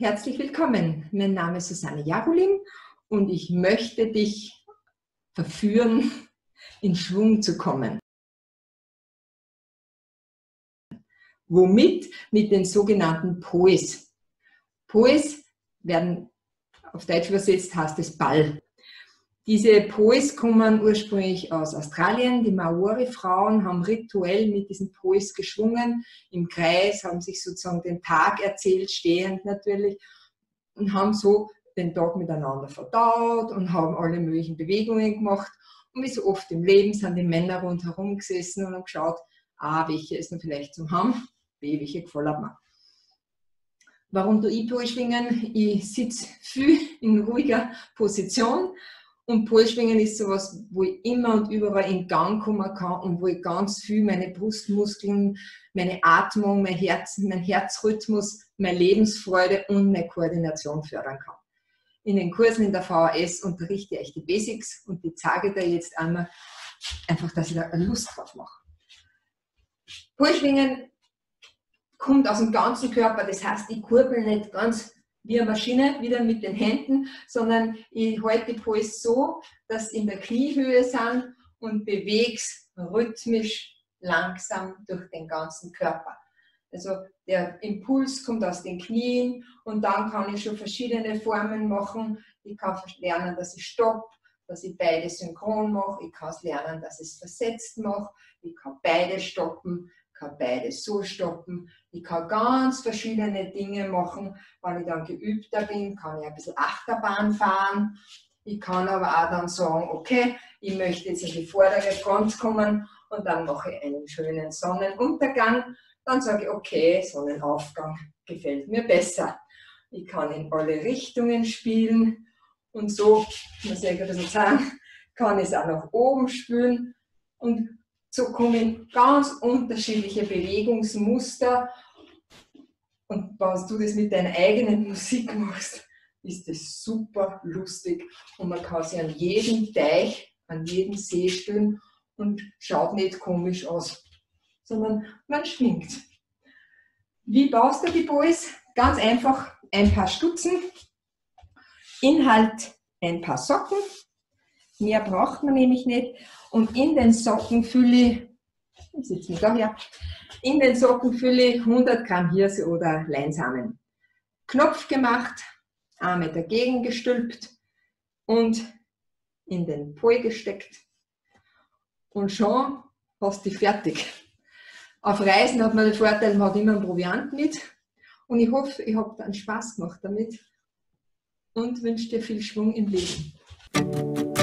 herzlich willkommen. Mein Name ist Susanne Jagulin und ich möchte dich verführen, in Schwung zu kommen. Womit? Mit den sogenannten Pois. Pois werden auf Deutsch übersetzt, heißt es Ball. Diese Pois kommen ursprünglich aus Australien. Die Maori-Frauen haben rituell mit diesen Pois geschwungen, im Kreis, haben sich sozusagen den Tag erzählt, stehend natürlich, und haben so den Tag miteinander verdaut und haben alle möglichen Bewegungen gemacht. Und wie so oft im Leben sind die Männer rundherum gesessen und haben geschaut, A, welche ist noch vielleicht zum haben, B, welche gefällt mir. Warum tue ich Poi-Schwingen? Ich sitze viel in ruhiger Position. Und Poi-Schwingen ist sowas, wo ich immer und überall in Gang kommen kann und wo ich ganz viel meine Brustmuskeln, meine Atmung, mein Herz, mein Herzrhythmus, meine Lebensfreude und meine Koordination fördern kann. In den Kursen in der VHS unterrichte ich die Basics und die zeige dir jetzt einmal, einfach, dass ich da Lust drauf mache. Poi-Schwingen kommt aus dem ganzen Körper, das heißt, ich kurbel nicht ganz wie eine Maschine, wieder mit den Händen, sondern ich halte die Pois so, dass sie in der Kniehöhe sind und bewege es rhythmisch langsam durch den ganzen Körper. Also der Impuls kommt aus den Knien und dann kann ich schon verschiedene Formen machen. Ich kann lernen, dass ich stopp, dass ich beide synchron mache. Ich kann lernen, dass ich es versetzt mache. Ich kann beide stoppen. Ich kann beides so stoppen, ich kann ganz verschiedene Dinge machen, wenn ich dann geübter bin, kann ich ein bisschen Achterbahn fahren, ich kann aber auch dann sagen, okay, ich möchte jetzt in die vordere Front kommen und dann mache ich einen schönen Sonnenuntergang, dann sage ich, okay, Sonnenaufgang gefällt mir besser. Ich kann in alle Richtungen spielen und so, muss ich ein bisschen sagen, kann ich es auch nach oben spielen und so kommen ganz unterschiedliche Bewegungsmuster und wenn du das mit deiner eigenen Musik machst, ist das super lustig und man kann sich an jedem Teich, an jedem See stellen und schaut nicht komisch aus, sondern man schwingt. Wie baust du die Pois? Ganz einfach, ein paar Stutzen, Inhalt ein paar Socken. Mehr braucht man nämlich nicht. Und in den Socken fülle ich 100 Gramm Hirse oder Leinsamen. Knopf gemacht, Arme dagegen gestülpt und in den Poi gesteckt. Und schon hast du fertig. Auf Reisen hat man den Vorteil, man hat immer einen Proviant mit. Und ich hoffe, ich habe dann Spaß gemacht damit und wünsche dir viel Schwung im Leben.